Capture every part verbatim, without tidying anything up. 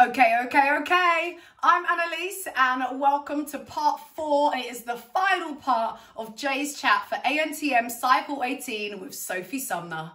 Okay, okay, okay. I'm Annaliese and welcome to part four. And it is the final part of Jay's chat for A N T M Cycle eighteen with Sophie Sumner.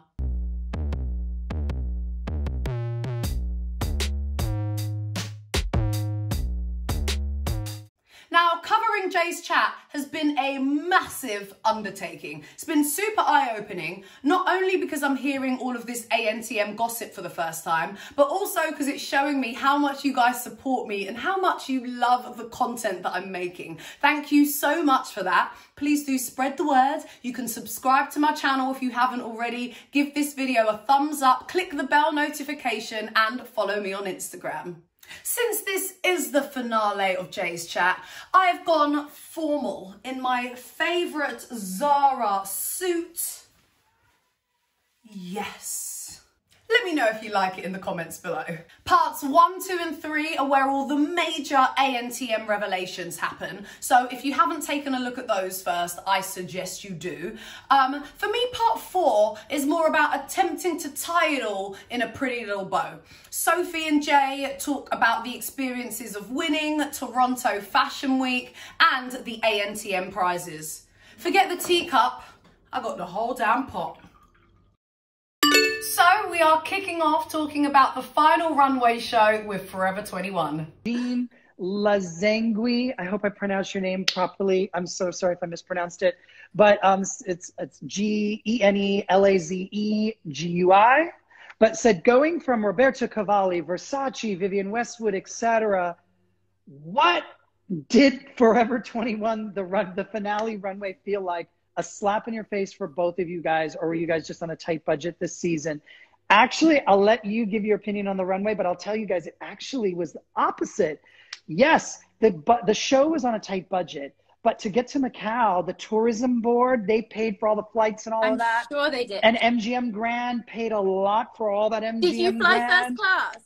Now, covering Jay's chat has been a massive undertaking. It's been super eye-opening, not only because I'm hearing all of this A N T M gossip for the first time, but also because it's showing me how much you guys support me and how much you love the content that I'm making. Thank you so much for that. Please do spread the word. You can subscribe to my channel if you haven't already. Give this video a thumbs up, click the bell notification, and follow me on Instagram. Since this is the finale of Jay's chat, I have gone formal in my favourite Zara suit. Yes. Let me know if you like it in the comments below. Parts one, two and three are where all the major A N T M revelations happen. So if you haven't taken a look at those first, I suggest you do. Um, for me, part four is more about attempting to tie it all in a pretty little bow. Sophie and Jay talk about the experiences of winning Toronto Fashion Week and the A N T M prizes. Forget the teacup, I got the whole damn pot. So we are kicking off talking about the final runway show with Forever twenty-one. Jean Lazengui, I hope I pronounced your name properly. I'm so sorry if I mispronounced it, but um, it's it's G E N E L A Z E G U I. But said going from Roberto Cavalli, Versace, Vivian Westwood, et cetera. What did Forever twenty-one, the run, the finale runway, feel like? A slap in your face for both of you guys, or were you guys just on a tight budget this season? Actually, I'll let you give your opinion on the runway, but I'll tell you guys, it actually was the opposite. Yes, the, but the show was on a tight budget, but to get to Macau, the tourism board, they paid for all the flights and all I'm of that. I'm sure they did. And M G M Grand paid a lot for all that M G M Grand. Did you fly Grand. first class?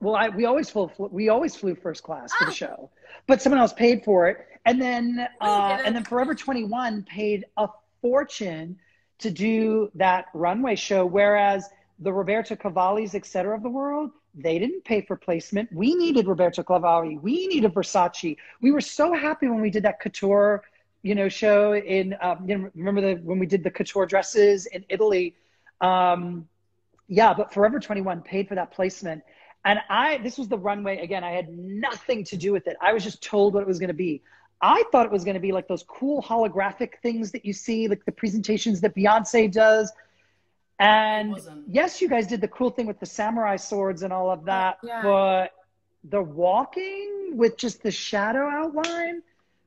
Well, I, we, always flew, we always flew first class for ah. the show, but someone else paid for it. And then, uh, and then Forever twenty-one paid a fortune to do that runway show, whereas the Roberto Cavallis, et cetera, of the world, they didn't pay for placement. We needed Roberto Cavalli. We needed Versace. We were so happy when we did that couture, you know, show in, um, you know, remember the, when we did the couture dresses in Italy? Um, yeah, but Forever twenty-one paid for that placement. And I, this was the runway, again, I had nothing to do with it. I was just told what it was gonna be. I thought it was going to be like those cool holographic things that you see, like the presentations that Beyonce does. And yes, you guys did the cool thing with the samurai swords and all of that, yeah. But the walking with just the shadow outline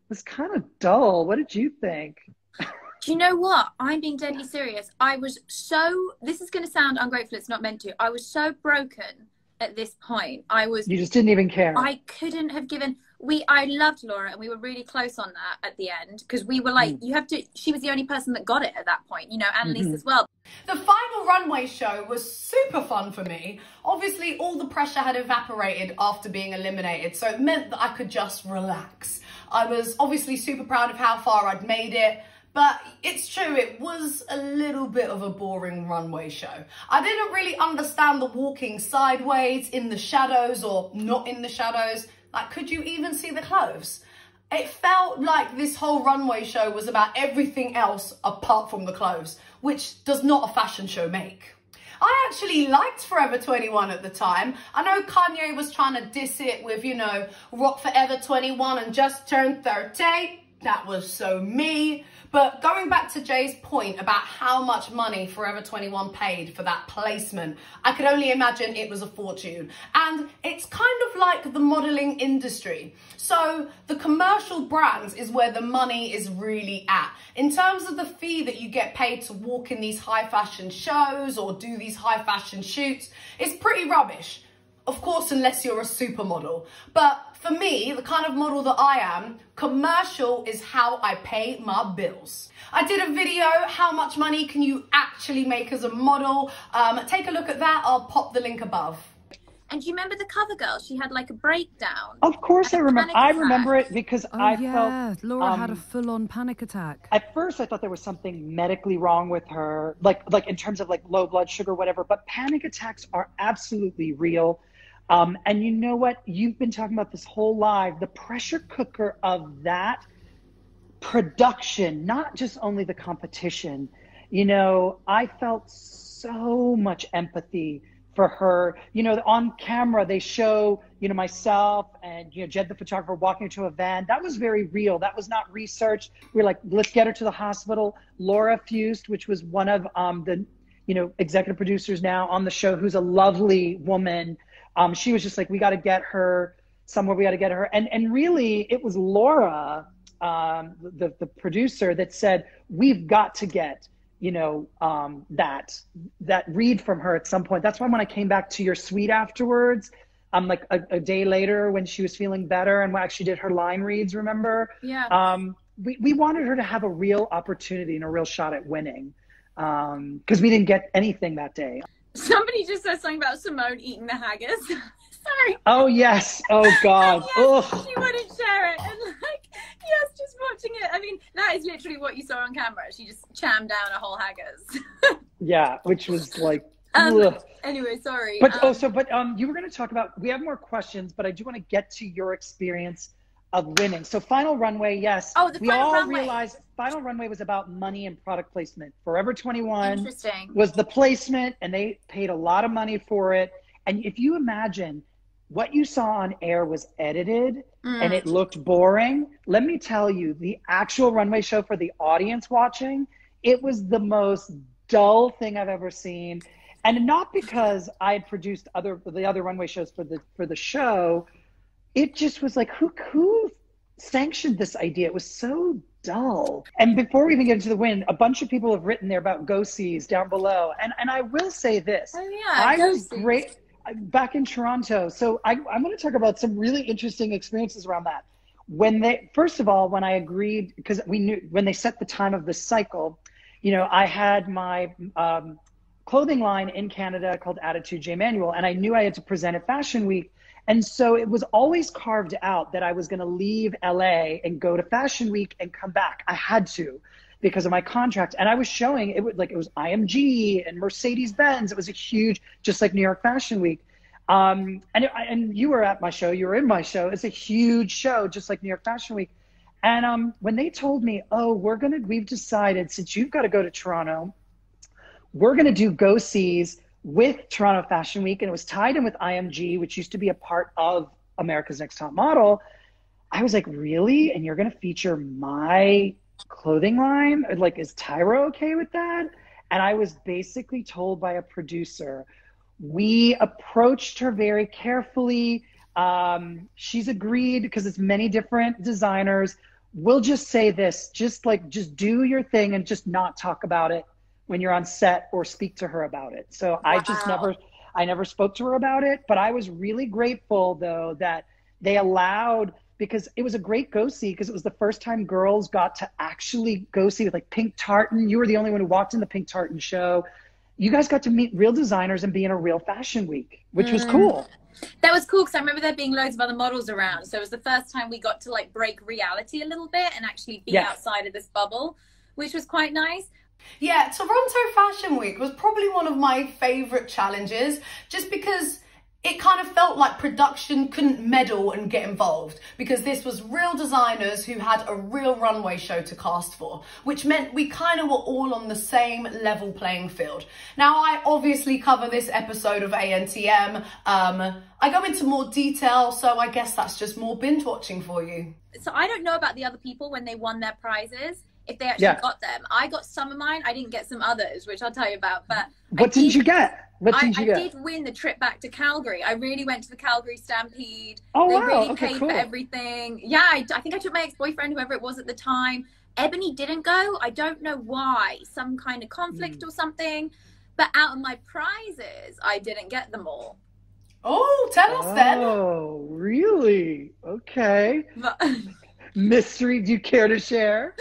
was kind of dull. What did you think? Do you know what? I'm being deadly serious. I was so, this is going to sound ungrateful, it's not meant to. I was so broken at this point. I was. You just didn't even care. I couldn't have given... We, I loved Laura and we were really close on that at the end because we were like, mm. you have to, she was the only person that got it at that point, you know, Annaliese mm-hmm. as well. The final runway show was super fun for me. Obviously, all the pressure had evaporated after being eliminated, so it meant that I could just relax. I was obviously super proud of how far I'd made it. But it's true, it was a little bit of a boring runway show. I didn't really understand the walking sideways, in the shadows or not in the shadows. Like, could you even see the clothes? It felt like this whole runway show was about everything else apart from the clothes, which does not a fashion show make. I actually liked Forever twenty-one at the time. I know Kanye was trying to diss it with, you know, rock Forever twenty-one and just turned thirty. That was so me. But going back to Jay's point about how much money Forever twenty-one paid for that placement, I could only imagine it was a fortune. And it's kind of like the modeling industry. So the commercial brands is where the money is really at. In terms of the fee that you get paid to walk in these high fashion shows or do these high fashion shoots, it's pretty rubbish. Of course, unless you're a supermodel. But for me, the kind of model that I am, commercial is how I pay my bills. I did a video, how much money can you actually make as a model? Um, take a look at that, I'll pop the link above. And do you remember the Cover Girl? She had like a breakdown. Of course I remember. I remember it because oh, I yeah. felt... Laura um, had a full-on panic attack. At first I thought there was something medically wrong with her, like like in terms of like low blood sugar, whatever, but panic attacks are absolutely real. Um, and you know what? You've been talking about this whole live, the pressure cooker of that production, not just only the competition. You know, I felt so much empathy for her. You know, on camera, they show, you know, myself and, you know, Jed, the photographer, walking to a van. That was very real. That was not researched. We were like, let's get her to the hospital. Laura Fust, which was one of um, the, you know, executive producers now on the show, who's a lovely woman. Um, she was just like, we got to get her somewhere. We got to get her. And, and really, it was Laura, um, the, the producer, that said, we've got to get, you know, um, that that read from her at some point. That's why when I came back to your suite afterwards, um, like a, a day later when she was feeling better and we actually did her line reads, remember? Yeah. Um, we, we wanted her to have a real opportunity and a real shot at winning, um, because we didn't get anything that day. Somebody just said something about Simone eating the haggis. Sorry. Oh, yes. Oh, God. Yes, she wouldn't share it. And, like, yes, just watching it. I mean, that is literally what you saw on camera. She just chammed down a whole haggis. Yeah, which was, like, um, anyway, sorry. But, um, oh, so, but um, you were going to talk about, we have more questions, but I do want to get to your experience of winning. So, Final Runway, yes. Oh, the we Final all Runway. Realized Final Runway was about money and product placement. Forever twenty-one Interesting. Was the placement, and they paid a lot of money for it. And if you imagine what you saw on air was edited mm. and it looked boring, let me tell you, the actual runway show for the audience watching, it was the most dull thing I've ever seen. And not because I had produced other the other runway shows for the for the show. It just was like, who, who sanctioned this idea? It was so dull. And before we even get into the win, a bunch of people have written there about go-sees down below. And and I will say this. Oh, yeah, I was great back in Toronto. So I, I'm going to talk about some really interesting experiences around that. When they, first of all, when I agreed, because we knew when they set the time of the cycle, you know, I had my um, clothing line in Canada called Attitude Jay Manuel, and I knew I had to present at Fashion Week. And so it was always carved out that I was going to leave L A and go to Fashion Week and come back. I had to because of my contract. And I was showing it would like it was I M G and Mercedes-Benz. It was a huge, just like New York Fashion Week. Um, and, it, and you were at my show. You were in my show. It's a huge show, just like New York Fashion Week. And um, when they told me, oh, we're going to we've decided since you've got to go to Toronto, we're going to do go-sees with Toronto Fashion Week, and it was tied in with I M G, which used to be a part of America's Next Top Model. I was like, really? And you're going to feature my clothing line? Like, is Tyra okay with that? And I was basically told by a producer. We approached her very carefully. Um, she's agreed because it's many different designers. We'll just say this, just like, just do your thing and just not talk about it when you're on set or speak to her about it. So wow. I just never, I never spoke to her about it, but I was really grateful though that they allowed, because it was a great go-see because it was the first time girls got to actually go see with like Pink Tartan. You were the only one who walked in the Pink Tartan show. You guys got to meet real designers and be in a real fashion week, which mm. was cool. That was cool because I remember there being loads of other models around. So it was the first time we got to like break reality a little bit and actually be yes. outside of this bubble, which was quite nice. Yeah, Toronto Fashion Week was probably one of my favourite challenges just because it kind of felt like production couldn't meddle and get involved because this was real designers who had a real runway show to cast for, which meant we kind of were all on the same level playing field. Now, I obviously cover this episode of A N T M. Um, I go into more detail, so I guess that's just more binge watching for you. So I don't know about the other people when they won their prizes. If they actually yeah. got them. I got some of mine. I didn't get some others, which I'll tell you about. But what did, did you get? What I, did you I get? I did win the trip back to Calgary. I really went to the Calgary Stampede. Oh, they wow. really okay, paid cool. for everything. Yeah, I, I think I took my ex-boyfriend, whoever it was at the time. Ebony didn't go. I don't know why. Some kind of conflict mm. or something. But out of my prizes, I didn't get them all. Oh, tell oh, us then. Oh, really? Okay. But mystery, do you care to share?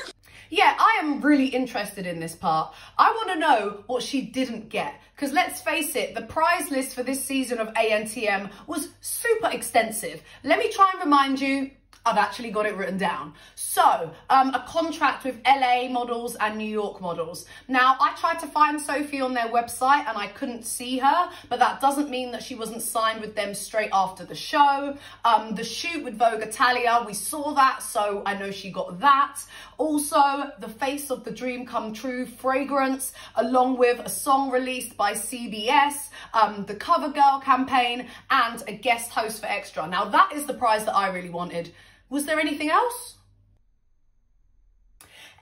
Yeah, I am really interested in this part. I want to know what she didn't get. Because let's face it, the prize list for this season of A N T M was super extensive. Let me try and remind you, I've actually got it written down. So, um, a contract with L A Models and New York Models. Now, I tried to find Sophie on their website and I couldn't see her, but that doesn't mean that she wasn't signed with them straight after the show. Um, the shoot with Vogue Italia, we saw that, so I know she got that. Also, the Face of the Dream Come True fragrance, along with a song released by C B S, um, the Cover Girl campaign, and a guest host for Extra. Now, that is the prize that I really wanted. Was there anything else?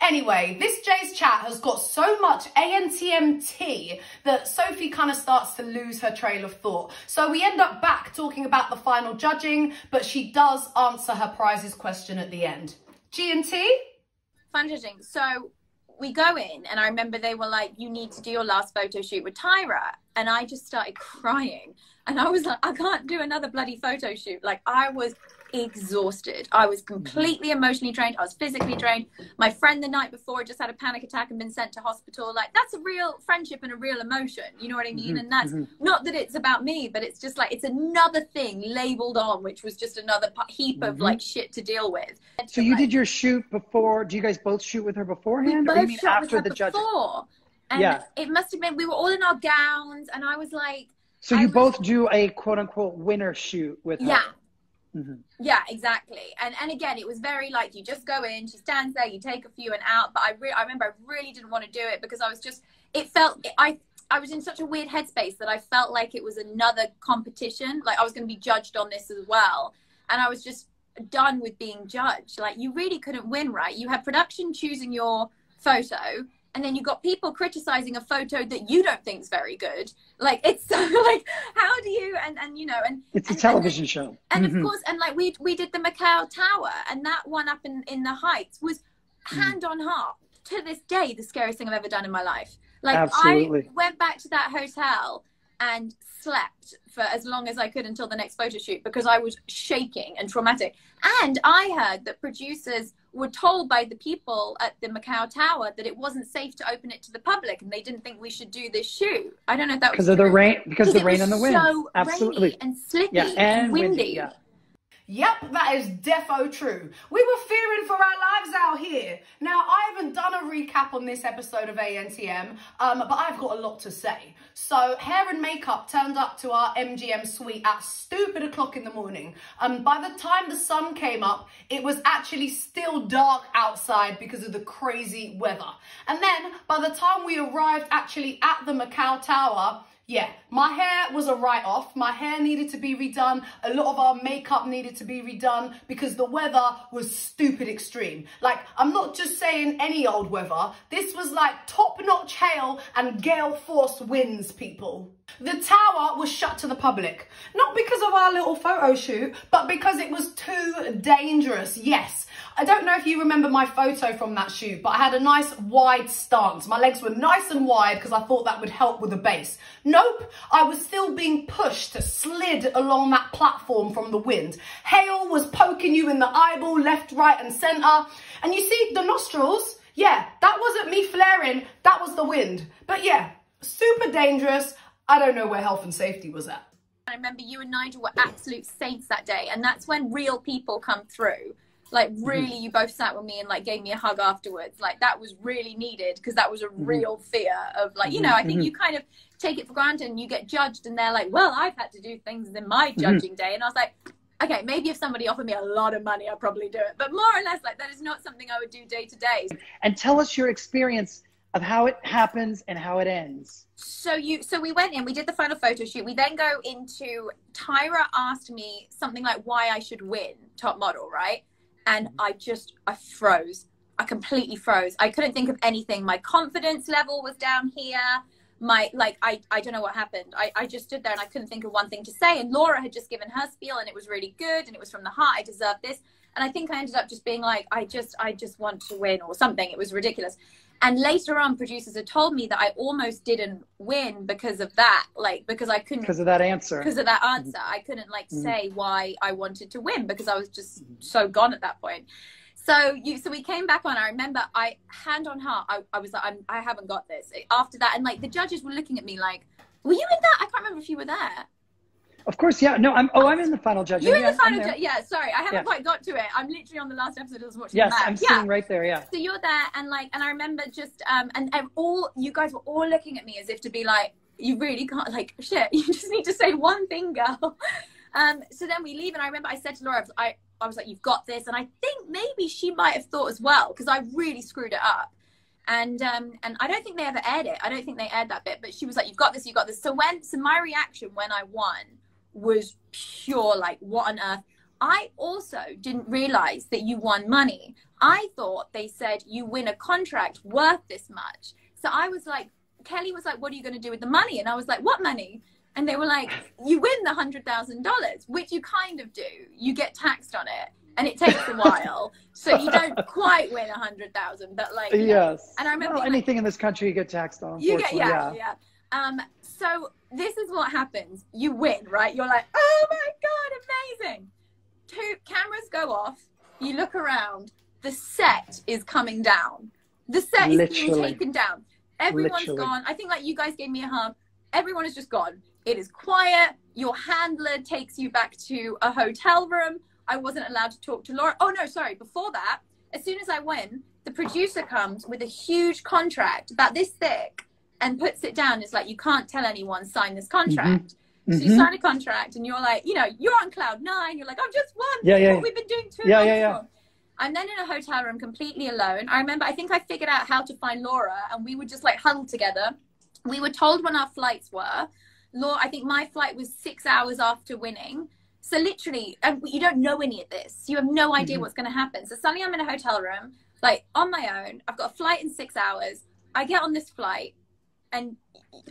Anyway, this Jay's chat has got so much A N T M T that Sophie kind of starts to lose her trail of thought. So we end up back talking about the final judging, but she does answer her prizes question at the end. G and T? Fun judging. So we go in and I remember they were like, you need to do your last photo shoot with Tyra. And I just started crying. And I was like, I can't do another bloody photo shoot. Like I was exhausted. I was completely emotionally drained. I was physically drained. My friend the night before just had a panic attack and been sent to hospital. Like that's a real friendship and a real emotion. You know what I mean? Mm-hmm. And that's mm-hmm. not that it's about me, but it's just like, it's another thing labeled on, which was just another heap mm-hmm. of like shit to deal with. And so you like, did your shoot before, do you guys both shoot with her beforehand? Or you mean after the judges? And yeah. It must've been, we were all in our gowns and I was like. So you I both was, do a quote unquote winner shoot with her. Yeah. Mm-hmm. Yeah, exactly. And and again, it was very like, you just go in, she stands there, you take a few and out. But I re I remember I really didn't want to do it because I was just, it felt, I, I was in such a weird headspace that I felt like it was another competition. Like I was going to be judged on this as well. And I was just done with being judged. Like you really couldn't win, right? You had production choosing your photo. And then you got people criticizing a photo that you don't think is very good. Like it's so like, how do you, and, and you know, and it's and, a television and, show. And mm-hmm. of course, and like we, we did the Macau Tower and that one up in, in the Heights was hand mm. on heart to this day, the scariest thing I've ever done in my life. Like absolutely. I went back to that hotel and slept for as long as I could until the next photo shoot because I was shaking and traumatic. And I heard that producers were told by the people at the Macau Tower that it wasn't safe to open it to the public and they didn't think we should do this shoot. I don't know if that was because of the rain, because of the rain and the wind. So absolutely. Rainy and slippy yeah, and, and windy. windy yeah. Yep, that is defo true. We were fearing for our lives out here. Now, I haven't done a recap on this episode of A N T M, um, but I've got a lot to say. So, hair and makeup turned up to our M G M suite at stupid o'clock in the morning. Um, by the time the sun came up, it was actually still dark outside because of the crazy weather. And then, by the time we arrived actually at the Macau Tower, yeah, my hair was a write-off. My hair needed to be redone. A lot of our makeup needed to be redone because the weather was stupid extreme. Like, I'm not just saying any old weather. This was like top-notch hail and gale force winds, people. The tower was shut to the public. Not because of our little photo shoot, but because it was too dangerous, yes. I don't know if you remember my photo from that shoot, but I had a nice wide stance. My legs were nice and wide because I thought that would help with the base. Nope, I was still being pushed, slid along that platform from the wind. Hail was poking you in the eyeball, left, right and centre. And you see the nostrils, yeah, that wasn't me flaring, that was the wind. But yeah, super dangerous. I don't know where health and safety was at. I remember you and Nigel were absolute saints that day, and that's when real people come through. Like really, you both sat with me and like gave me a hug afterwards. Like that was really needed because that was a real fear of like, you know, I think you kind of take it for granted and you get judged and they're like, well, I've had to do things in my judging day. And I was like, okay, maybe if somebody offered me a lot of money, I'd probably do it. But more or less like that is not something I would do day to day. And tell us your experience of how it happens and how it ends. So you, so we went in, we did the final photo shoot. We then go into, Tyra asked me something like why I should win Top Model, right? And I just, I froze. I completely froze. I couldn't think of anything. My confidence level was down here. My, like, I, I don't know what happened. I, I just stood there and I couldn't think of one thing to say. And Laura had just given her spiel and it was really good. And it was from the heart. I deserve this. And I think I ended up just being like, I just, I just want to win or something. It was ridiculous. And later on, producers had told me that I almost didn't win because of that, like, because I couldn't. Because of that answer. Because of that answer. Mm-hmm. I couldn't, like, mm-hmm. say why I wanted to win because I was just mm-hmm. so gone at that point. So you, so we came back on. I remember I, hand on heart, I, I was like, I'm, I haven't got this. After that, and, like, the judges were looking at me like, were you in that? I can't remember if you were there. Of course, yeah. No, I'm. Oh, I'm in the final judging. You're in yeah, the final judging. Yeah, sorry, I haven't yeah. quite got to it. I'm literally on the last episode. I was watching. Yes, that. I'm yeah. sitting right there. Yeah. So you're there, and like, and I remember just, um, and, and all you guys were all looking at me as if to be like, you really can't, like, shit. You just need to say one thing, girl. Um. So then we leave, and I remember I said to Laura, I, I was like, you've got this, and I think maybe she might have thought as well because I really screwed it up. And um, and I don't think they ever aired it. I don't think they aired that bit. But she was like, "You've got this. You've got this." So when, so my reaction when I won was pure like, "What on earth?" I also didn't realize that you won money. I thought they said you win a contract worth this much. So I was like, Kelly was like, "What are you going to do with the money?" And I was like, "What money?" And they were like, "You win the hundred thousand dollars, which you kind of do. You get taxed on it." And it takes a while, so you don't quite win a hundred thousand, but like yes. Know. And I remember well, anything like, in this country you get taxed on. You get yeah, yeah. yeah. Um, so this is what happens: you win, right? You're like, oh my god, amazing! Two cameras go off. You look around. The set is coming down. The set is Literally. being taken down. Everyone's Literally. gone. I think like you guys gave me a hug. Everyone is just gone. It is quiet. Your handler takes you back to a hotel room. I wasn't allowed to talk to Laura. Oh, no, sorry. Before that, as soon as I win, the producer comes with a huge contract about this thick and puts it down. It's like, you can't tell anyone, sign this contract. Mm-hmm. So mm-hmm. you sign a contract and you're like, you know, you're on cloud nine. You're like, I've just won. Yeah, yeah. What we've been doing two yeah, months. Yeah, yeah. I'm then in a hotel room completely alone. I remember, I think I figured out how to find Laura and we would just like huddle together. We were told when our flights were. Laura, I think my flight was six hours after winning. So literally, and you don't know any of this. You have no idea mm-hmm. what's going to happen. So suddenly I'm in a hotel room, like on my own. I've got a flight in six hours. I get on this flight and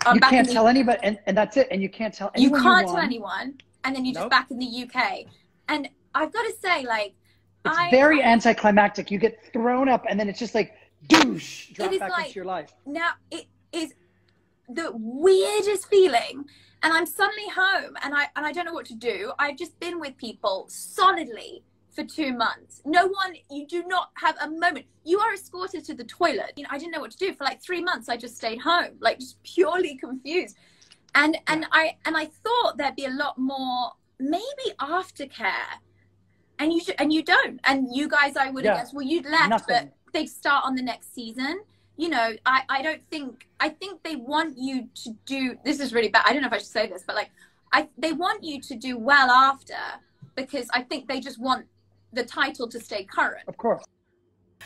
I'm you back can't in the tell U K. anybody. And, and that's it. And you can't tell anyone. You can't you tell anyone. And then you're nope. just back in the U K. And I've got to say, like, it's I, very I, anticlimactic. You get thrown up and then it's just like, douche, drop back like, into your life. Now, it is the weirdest feeling. And I'm suddenly home and I, and I don't know what to do. I've just been with people solidly for two months. No one, you do not have a moment. You are escorted to the toilet. You know, I didn't know what to do. For like three months, I just stayed home, like just purely confused. And, and, I, and I thought there'd be a lot more, maybe aftercare. And you, and you don't. And you guys, I would have yeah. guessed, well, you'd left, Nothing. but they'd start on the next season. You know, I, I don't think, I think they want you to do, this is really bad, I don't know if I should say this, but like, I they want you to do well after, because I think they just want the title to stay current. Of course.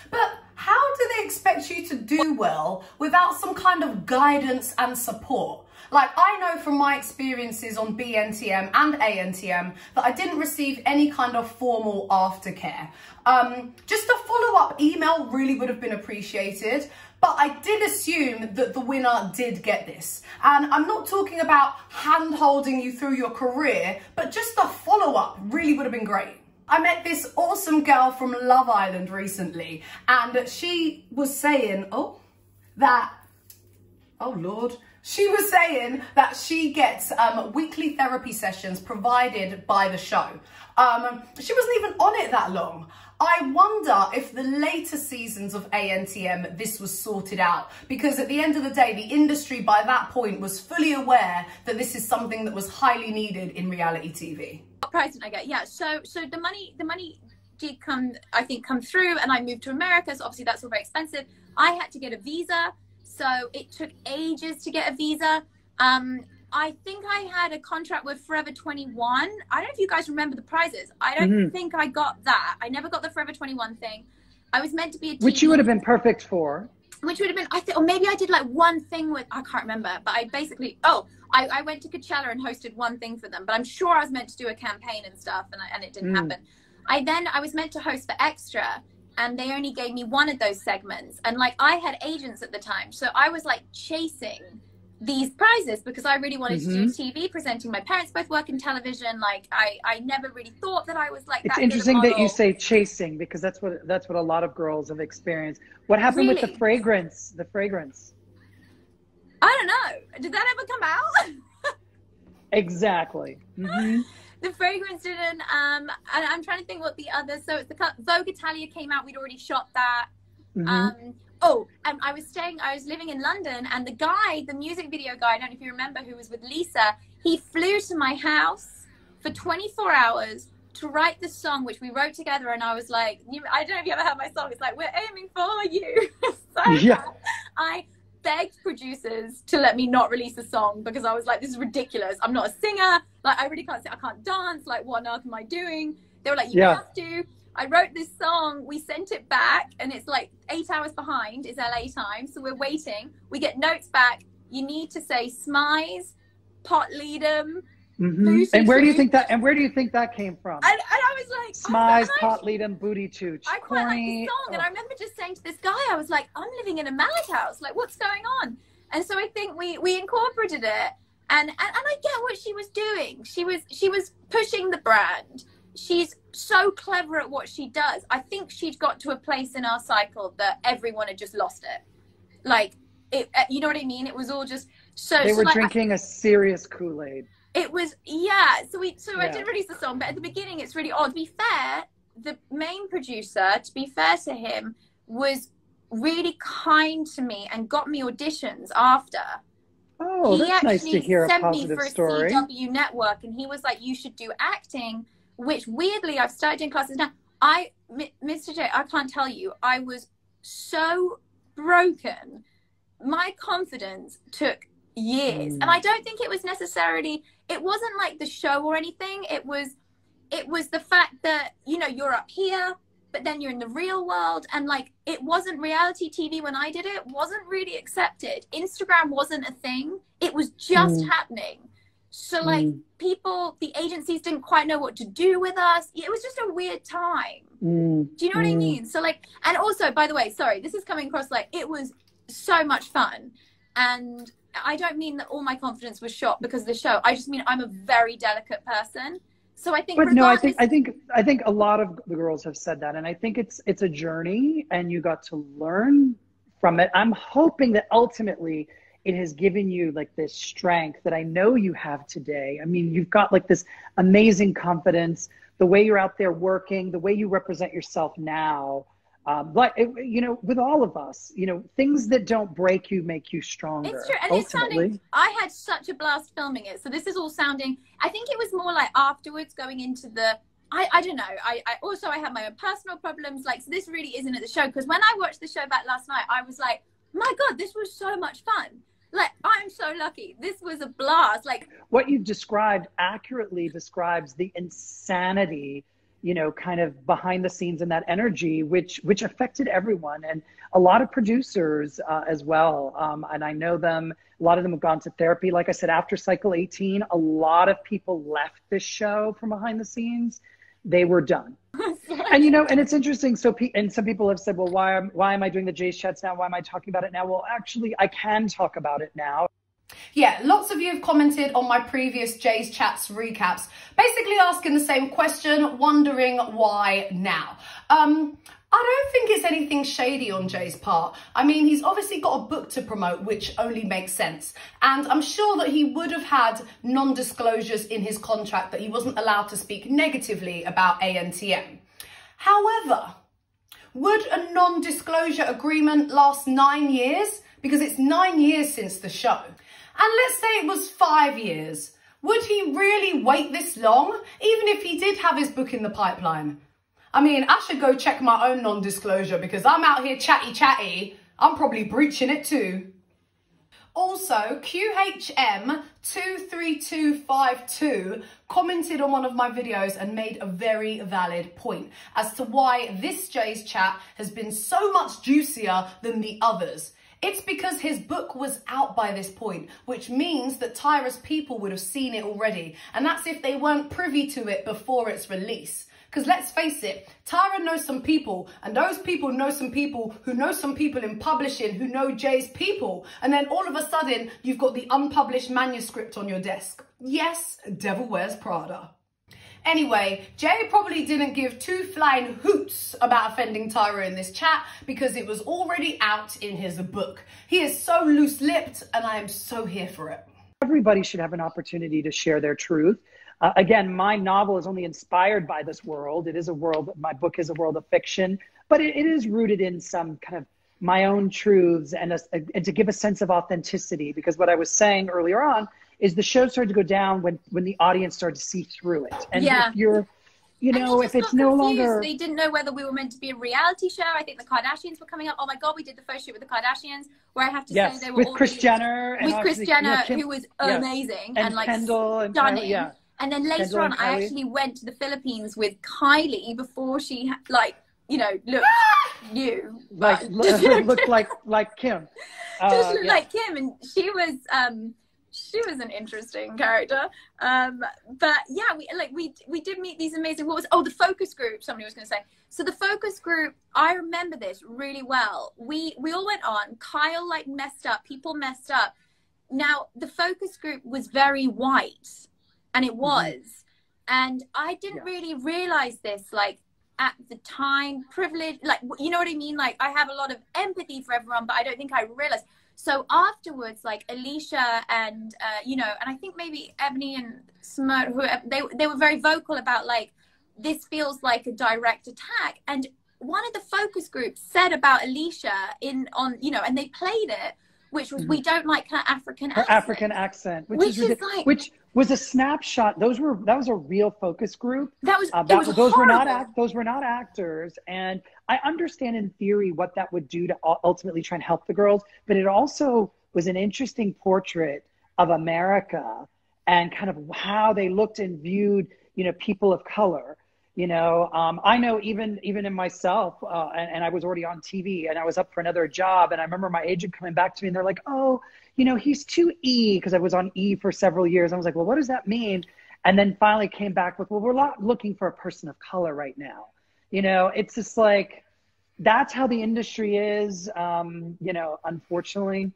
But how do they expect you to do well without some kind of guidance and support? Like, I know from my experiences on B N T M and A N T M that I didn't receive any kind of formal aftercare. Um, just a follow-up email really would have been appreciated. But I did assume that the winner did get this. And I'm not talking about hand-holding you through your career, but just a follow-up really would have been great. I met this awesome girl from Love Island recently, and she was saying, oh, that, oh Lord, she was saying that she gets um, weekly therapy sessions provided by the show. Um, she wasn't even on it that long. I wonder if the later seasons of A N T M, this was sorted out, because at the end of the day, the industry by that point was fully aware that this is something that was highly needed in reality T V. What price did I get? Yeah, so so the money the money did come, I think, come through, and I moved to America, so obviously that's all very expensive. I had to get a visa, so it took ages to get a visa. Um, I think I had a contract with Forever twenty-one. I don't know if you guys remember the prizes. I don't mm-hmm. think I got that. I never got the Forever twenty-one thing. I was meant to be a T V, which you would have been perfect for. Which would have been, I think, or maybe I did like one thing with, I can't remember, but I basically, oh, I, I went to Coachella and hosted one thing for them, but I'm sure I was meant to do a campaign and stuff, and, I, and it didn't mm. happen. I then, I was meant to host for Extra, and they only gave me one of those segments. And like, I had agents at the time, so I was like chasing these prizes because I really wanted mm-hmm. to do T V presenting. My parents both work in television. Like I, I never really thought that I was like that. It's interesting that you say chasing, because that's what that's what a lot of girls have experienced. What happened really? with the fragrance? The fragrance. I don't know. Did that ever come out? Exactly. Mm-hmm. The fragrance didn't. Um, and I'm trying to think what the other. So it's the Vogue Italia came out. We'd already shot that. Mm-hmm. Um. Oh, and I was staying, I was living in London, and the guy, the music video guy, I don't know if you remember, who was with Lisa, he flew to my house for twenty-four hours to write the song, which we wrote together. And I was like, you, I don't know if you ever heard my song. It's like, we're aiming for you. So yeah. I begged producers to let me not release a song because I was like, this is ridiculous. I'm not a singer. Like, I really can't sing. I can't dance. Like, what on earth am I doing? They were like, you yeah. have to. I wrote this song. We sent it back, and it's like eight hours behind is L A time. So we're waiting. We get notes back. You need to say Smize, Potleadum. Mm-hmm. And where do you think that? And where do you think that came from? And, and I was like, Smize, oh, Potleadum, Booty Tooch. I quite like the song, oh. and I remember just saying to this guy, I was like, I'm living in a Malik house. Like, what's going on? And so I think we we incorporated it, and and, and I get what she was doing. She was she was pushing the brand. She's so clever at what she does. I think she'd got to a place in our cycle that everyone had just lost it. Like, it, you know what I mean? It was all just so. They were so like, drinking I, a serious Kool-Aid. It was, yeah. So we, so yeah. I did release the song, but at the beginning, it's really odd. To be fair, the main producer, to be fair to him, was really kind to me and got me auditions after. Oh, that's nice to hear a positive story. He sent me for a C W network, and he was like, "You should do acting." Which weirdly, I've started doing classes now. I, Mister J, I can't tell you, I was so broken. My confidence took years. Mm. And I don't think it was necessarily, it wasn't like the show or anything. It was, it was the fact that, you know, you're up here, but then you're in the real world. And like, it wasn't reality T V when I did it, wasn't really accepted. Instagram wasn't a thing. It was just mm. happening. So like mm. people, the agencies didn't quite know what to do with us. It was just a weird time. Mm. Do you know what mm. I mean? So like, and also, by the way, sorry, this is coming across like it was so much fun. And I don't mean that all my confidence was shot because of the show. I just mean I'm a very delicate person. So I think, but no, I think, I think, I think a lot of the girls have said that. And I think it's, it's a journey and you got to learn from it. I'm hoping that ultimately it has given you like this strength that I know you have today. I mean, you've got like this amazing confidence, the way you're out there working, the way you represent yourself now. Um, but, it, you know, with all of us, you know, things that don't break you make you stronger. It's true. And it's sounding, I had such a blast filming it. So this is all sounding, I think it was more like afterwards going into the, I, I don't know. I, I also, I had my own personal problems. Like, so this really isn't at the show. Because when I watched the show back last night, I was like, my God, this was so much fun. Like, I'm so lucky. This was a blast. Like, what you've described accurately describes the insanity, you know, kind of behind the scenes and that energy, which which affected everyone and a lot of producers uh, as well. Um, and I know them. A lot of them have gone to therapy. Like I said, after Cycle eighteen, a lot of people left this show from behind the scenes. They were done. And, you know, and it's interesting. So, pe and some people have said, well, why am, why am I doing the Jay Shetz now? Why am I talking about it now? Well, actually, I can talk about it now. Yeah, lots of you have commented on my previous Jay's Chats recaps, basically asking the same question, wondering why now. Um, I don't think it's anything shady on Jay's part. I mean, he's obviously got a book to promote, which only makes sense. And I'm sure that he would have had non-disclosures in his contract that he wasn't allowed to speak negatively about A N T M. However, would a non-disclosure agreement last nine years? Because it's nine years since the show. And let's say it was five years. Would he really wait this long, even if he did have his book in the pipeline? I mean, I should go check my own non-disclosure because I'm out here chatty chatty. I'm probably breaching it too. Also, Q H M two three two five two commented on one of my videos and made a very valid point as to why this Jay's Chat has been so much juicier than the others. It's because his book was out by this point, which means that Tyra's people would have seen it already. And that's if they weren't privy to it before its release. Because let's face it, Tyra knows some people, and those people know some people who know some people in publishing who know Jay's people. And then all of a sudden, you've got the unpublished manuscript on your desk. Yes, Devil Wears Prada. Anyway, Jay probably didn't give two flying hoots about offending Tyra in this chat because it was already out in his book. He is so loose-lipped, and I am so here for it. Everybody should have an opportunity to share their truth. Uh, again, my novel is only inspired by this world. It is a world, my book is a world of fiction, but it, it is rooted in some kind of my own truths and, a, and to give a sense of authenticity, because what I was saying earlier on is the show started to go down when when the audience started to see through it. And yeah. if you're, you know, if it's no confused. longer, they didn't know whether we were meant to be a reality show. I think the Kardashians were coming up. Oh my God, we did the first shoot with the Kardashians, where I have to yes. say they were with all Kris Jenner, with Kris Jenner, you know, Kim, who was yes. amazing and, and like Kendall stunning. And Kylie, yeah. And then later Kendall on, I Kylie. actually went to the Philippines with Kylie before she like, you know, looked new, like looked, looked like like Kim, uh, just looked yeah. like Kim, and she was. Um, She was an interesting character, um, but yeah, we like we we did meet these amazing. What was oh the focus group? Somebody was going to say. So the focus group, I remember this really well. We we all went on. Kyle like messed up. People messed up. Now the focus group was very white, and it was, mm-hmm. and I didn't yeah. really realize this like at the time. Privilege, like you know what I mean. Like I have a lot of empathy for everyone, but I don't think I realized. So afterwards, like Alicia and, uh, you know, and I think maybe Ebony and Smart, they, they were very vocal about like, this feels like a direct attack. And one of the focus groups said about Alicia in on, you know, and they played it, which was, we don't like her African accent. Her African accent, which, which is, is like, which was a snapshot. Those were, that was a real focus group. That was, uh, that, it was those horrible. were not act, those were not actors. And I understand in theory what that would do to ultimately try and help the girls, but it also was an interesting portrait of America and kind of how they looked and viewed, you know, people of color. You know, um, I know even even in myself, uh, and, and I was already on T V and I was up for another job. And I remember my agent coming back to me and they're like, oh, you know, he's two E, because I was on E for several years. I was like, well, what does that mean? And then finally came back with, well, we're not looking for a person of color right now. You know, it's just like, that's how the industry is, um, you know, unfortunately.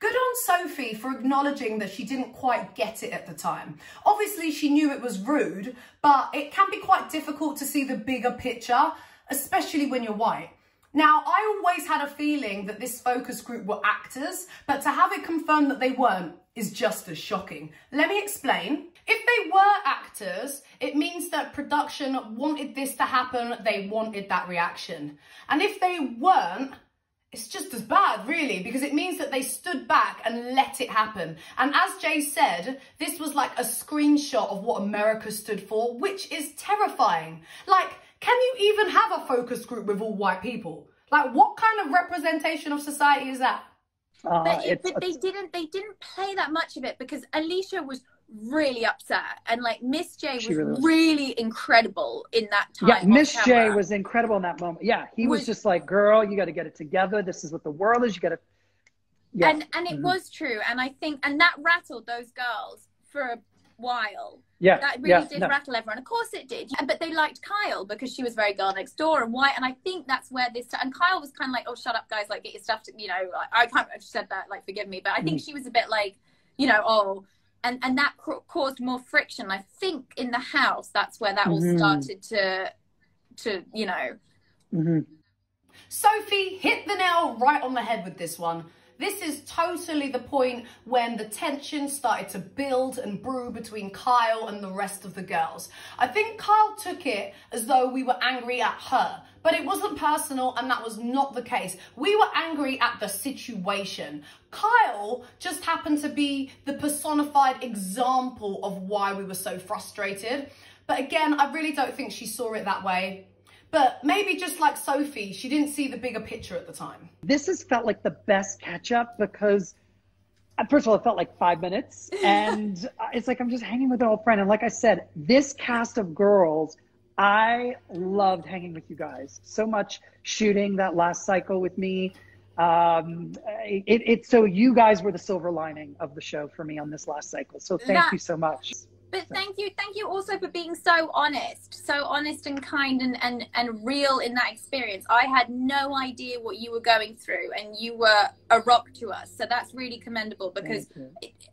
Good on Sophie for acknowledging that she didn't quite get it at the time. Obviously, she knew it was rude, but it can be quite difficult to see the bigger picture, especially when you're white. Now, I always had a feeling that this focus group were actors, but to have it confirmed that they weren't is just as shocking. Let me explain. If they were actors, it means that production wanted this to happen, they wanted that reaction. And if they weren't, it's just as bad, really, because it means that they stood back and let it happen. And as Jay said, this was like a screenshot of what America stood for, which is terrifying. Like, can you even have a focus group with all white people? Like, what kind of representation of society is that? Uh, but it, but they didn't they didn't play that much of it, because Alicia was really upset, and like Miss J was really, really incredible in that time. Yeah, Miss J was incredible in that moment. Yeah, he was, was just like, girl, you got to get it together, this is what the world is, you got to yeah. and and it mm-hmm. was true. And I think and that rattled those girls for a while. Yeah, that really yeah, did no. rattle everyone. Of course it did. But they liked Kyle because she was very girl next door and white. And I think that's where this and Kyle was kind of like, oh, shut up, guys, like get your stuff to, you know, I can't have said that, like forgive me, but I think mm. she was a bit like, you know, oh. And, and that caused more friction. I think in the house, that's where that all mm-hmm. started to, to you know. Mm-hmm. Sophie hit the nail right on the head with this one. This is totally the point when the tension started to build and brew between Kyle and the rest of the girls. I think Kyle took it as though we were angry at her, but it wasn't personal, and that was not the case. We were angry at the situation. Kyle just happened to be the personified example of why we were so frustrated. But again, I really don't think she saw it that way. But maybe just like Sophie, she didn't see the bigger picture at the time. This has felt like the best catch-up because, first of all, it felt like five minutes. And it's like I'm just hanging with an old friend. And like I said, this cast of girls, I loved hanging with you guys. So much shooting that last cycle with me. Um, it, it, so you guys were the silver lining of the show for me on this last cycle. So thank that you so much. But thank you. Thank you also for being so honest, so honest and kind and, and, and real in that experience. I had no idea what you were going through, and you were a rock to us. So that's really commendable, because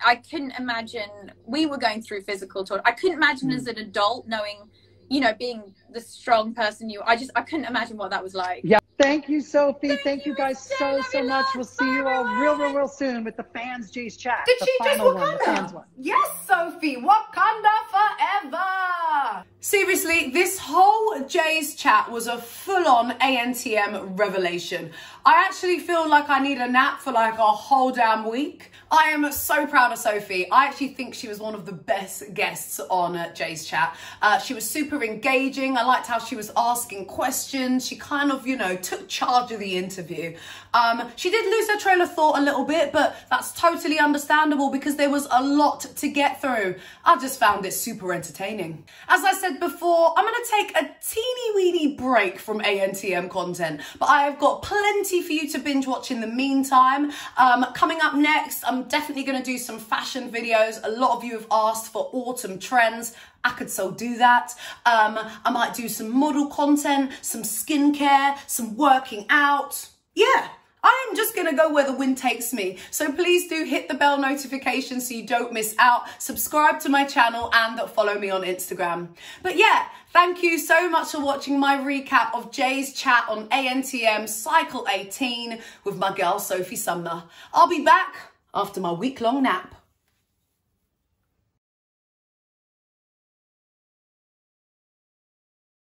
I couldn't imagine we were going through physical torture. I couldn't imagine mm. as an adult knowing, you know, being the strong person you are. I just, I couldn't imagine what that was like. Yeah. Thank you, Sophie. Thank, Thank you, you guys so, so, so much. We'll see you all real, real, real soon with the fans, Jay's chat. Did she just Wakanda? Yes, Sophie. Wakanda forever. Seriously, this whole Jay's chat was a full-on A N T M revelation. I actually feel like I need a nap for like a whole damn week. I am so proud of Sophie. I actually think she was one of the best guests on Jay's chat. Uh, she was super engaging. I liked how she was asking questions. She kind of, you know, took charge of the interview. Um, she did lose her trail of thought a little bit, but that's totally understandable because there was a lot to get through. I just found it super entertaining. As I said before, I'm going to take a teeny weeny break from A N T M content, but I've got plenty for you to binge watch in the meantime. Um, coming up next, I'm definitely going to do some fashion videos. A lot of you have asked for autumn trends. I could so do that. Um, I might do some model content, some skincare, some working out. Yeah. I'm just going to go where the wind takes me. So please do hit the bell notification so you don't miss out. Subscribe to my channel and follow me on Instagram. But yeah, thank you so much for watching my recap of Jay's chat on A N T M Cycle eighteen with my girl Sophie Sumner. I'll be back after my week-long nap.